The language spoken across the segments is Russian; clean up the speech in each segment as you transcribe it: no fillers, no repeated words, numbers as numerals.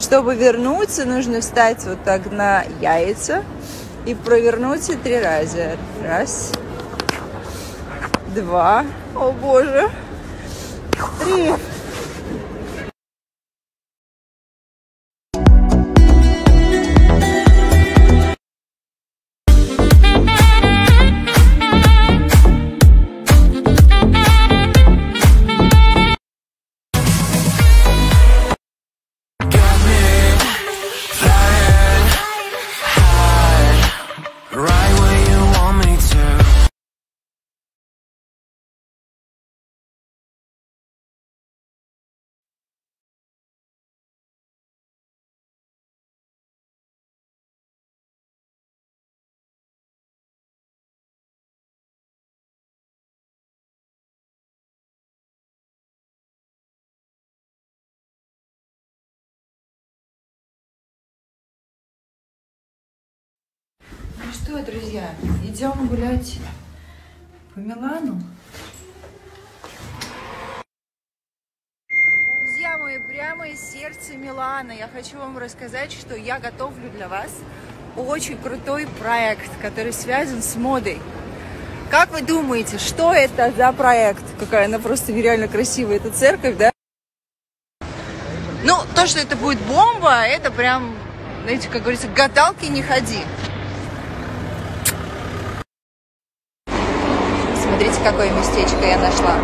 Чтобы вернуться, нужно встать вот так на яйца и провернуться 3 раза. Раз, 2, о боже, 3. Что, друзья, идем гулять по Милану. Друзья мои, прямо из сердца Милана я хочу вам рассказать, что я готовлю для вас очень крутой проект, который связан с модой. Как вы думаете, что это за проект? Какая она просто нереально красивая, эта церковь, да? Ну, то, что это будет бомба, это прям, знаете, как говорится, к гадалке не ходи. Смотрите, какое местечко я нашла.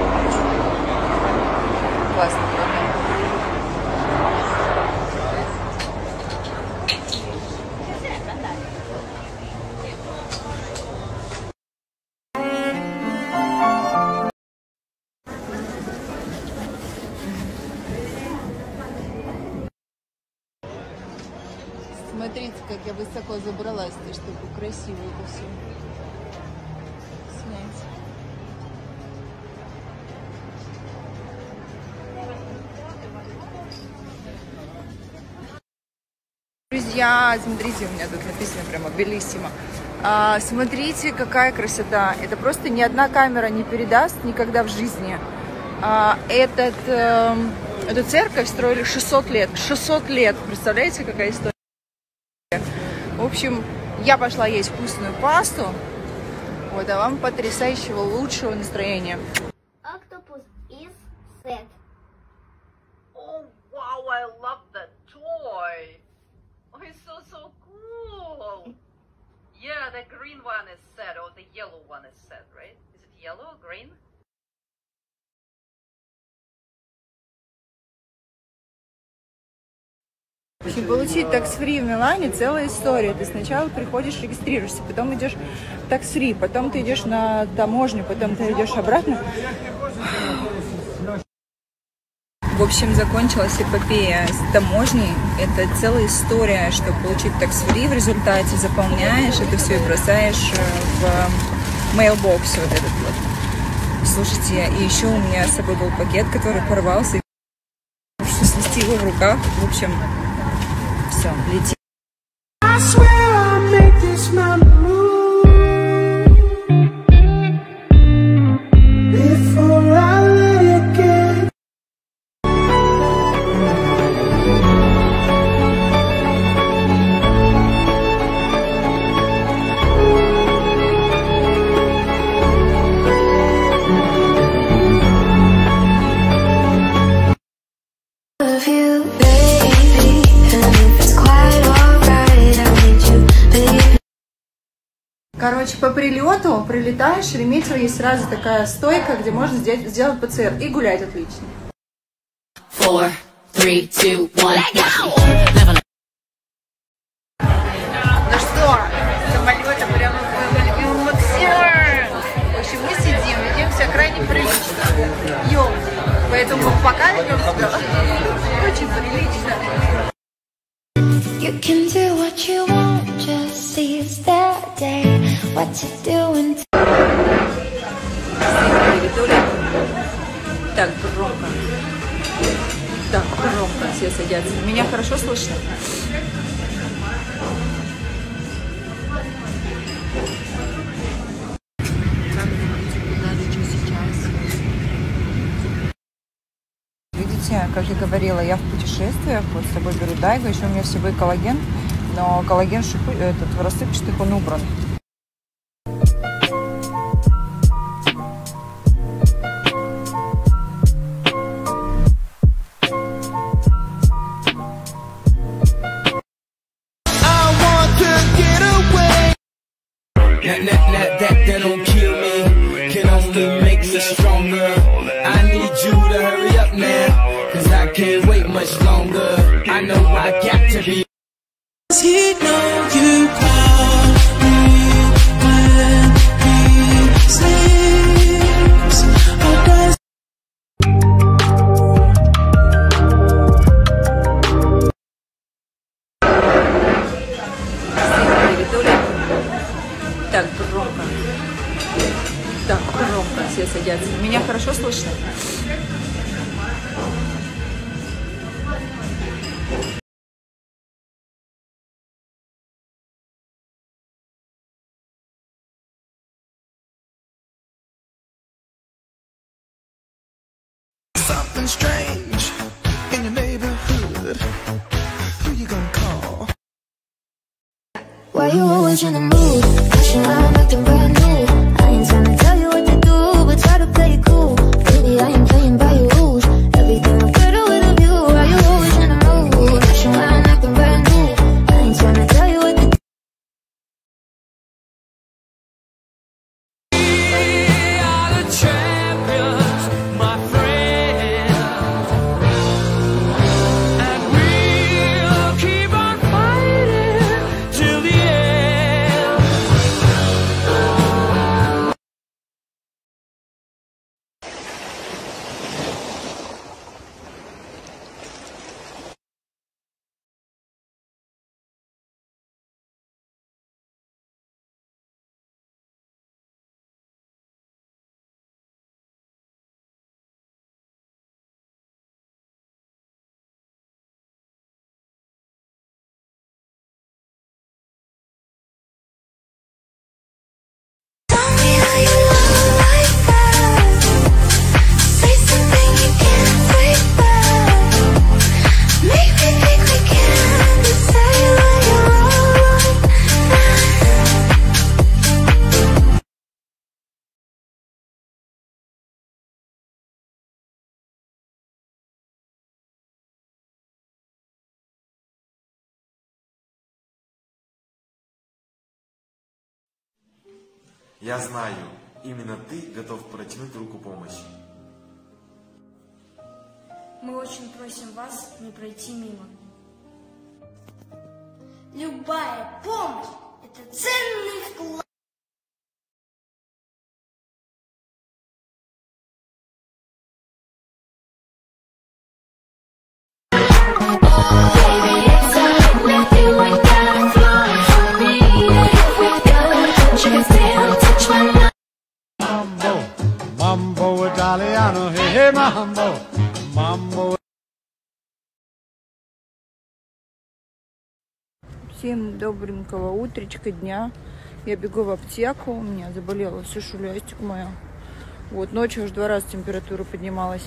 Классно. Смотрите, как я высоко забралась, чтобы красиво это все снять. Друзья, смотрите, у меня тут написано прямо «Белиссимо». Смотрите, какая красота. Это просто ни одна камера не передаст никогда в жизни. Эту церковь строили 600 лет. 600 лет. Представляете, какая история? В общем, я пошла есть вкусную пасту. Вот, а вам потрясающего лучшего настроения. Октопус из Сетки. Oh, wow, I love that toy. It's so cool! Yeah, the green one is sad, or the yellow one is sad, right? Is it yellow or green? Получить такс-фри в Милане целая история. Ты сначала приходишь, регистрируешься, потом идешь в такс-фри, потом ты идешь на таможню, потом ты идешь обратно. В общем, закончилась эпопея с таможней. Это целая история, чтобы получить такс-фри. В результате заполняешь это все и бросаешь в мейлбокс вот этот вот. Слушайте, и еще у меня с собой был пакет, который порвался. И все свистило в руках. В общем, все, летит. Короче, по прилету, прилетаешь, в Шереметьево есть сразу такая стойка, где можно сделать ПЦР и гулять отлично. 4, 3, 2, 1, go! Ну что, самолета прямо в любимый ПЦР. В общем, мы сидим, ведемся крайне прилично. Йоу, поэтому пока я себя очень прилично. You can do what you want, just seize the day. What you doing? Так громко. Так громко все садятся. Меня хорошо слышно? Видите, как я говорила, я в путешествиях, вот с собой беру дайго, еще у меня с собой коллаген, но коллаген этот, в рассыпчатых он убран. Меня хорошо слышно? Я знаю, именно ты готов протянуть руку помощи. Мы очень просим вас не пройти мимо. Любая помощь – это ценный вклад. Всем добренького утречка, дня. Я бегу в аптеку, у меня заболела всю шулястику моя. Вот, ночью уже 2 раза температура поднималась.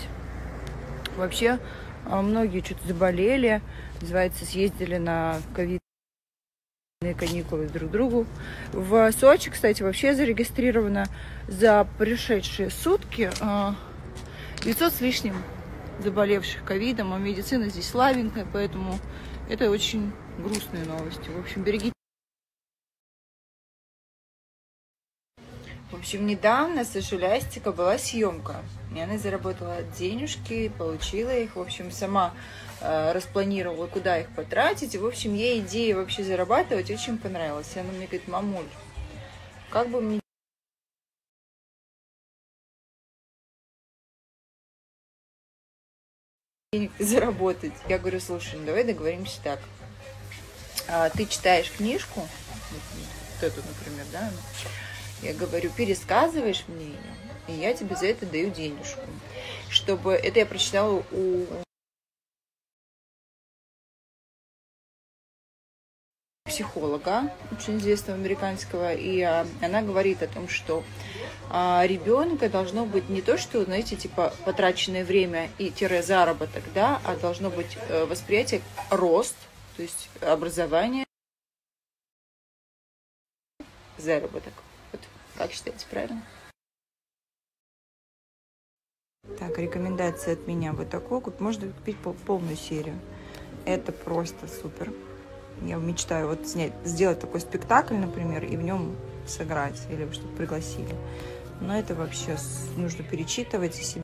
Вообще, многие что-то заболели, называется, съездили на ковидные каникулы друг к другу. В Сочи, кстати, вообще зарегистрировано за прошедшие сутки 900 с лишним заболевших ковидом, а медицина здесь слабенькая, поэтому это очень грустные новости. В общем, берегите. В общем, недавно со Шулястика была съемка. И она заработала денежки, получила их. В общем, сама распланировала, куда их потратить. И, в общем, ей идея вообще зарабатывать очень понравилась. И она мне говорит: мамуль, как бы мне... денег заработать. Я говорю: слушай, ну давай договоримся так. Ты читаешь книжку, вот эту, например, да, я говорю, пересказываешь мне ее, и я тебе за это даю денежку. Чтобы это я прочитала у психолога, очень известного американского, и она говорит о том, что ребенка должно быть не то, что, знаете, типа потраченное время и тире заработок, да, а должно быть восприятие рост, то есть образование, заработок. Вот как считаете, правильно? Так, рекомендация от меня вот такой. Вот можно купить полную серию. Это просто супер. Я мечтаю вот снять, сделать такой спектакль, например, и в нем сыграть, или чтобы пригласили. Но это вообще нужно перечитывать и себе.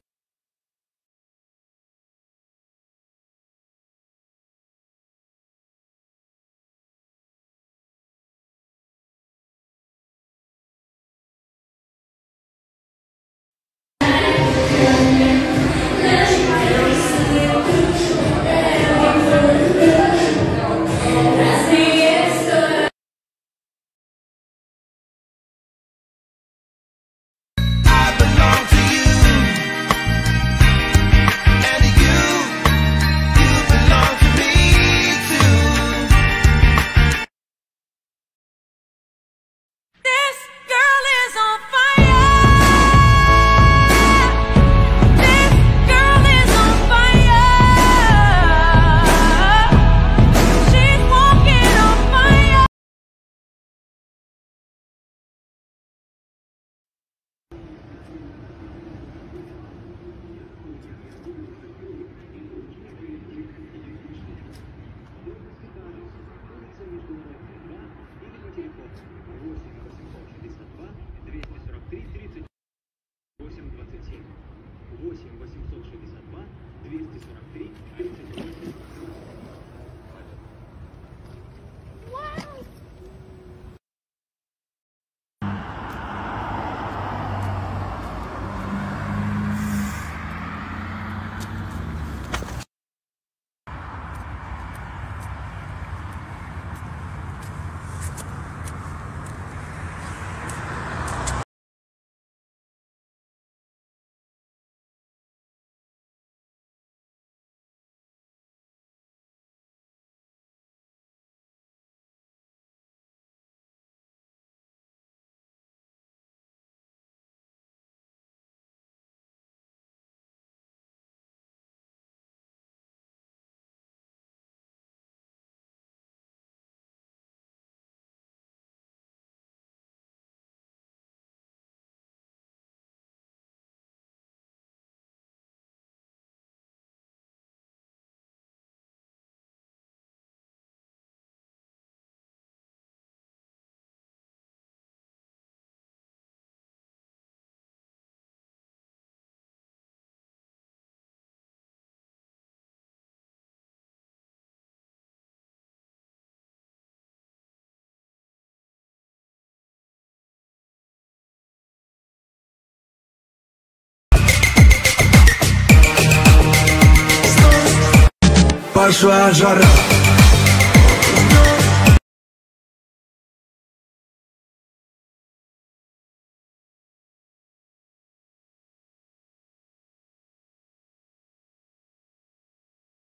Пошла жара.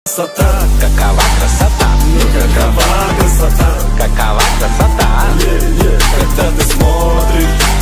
Красота, какова красота, какова красота, какова красота, когда ты смотришь.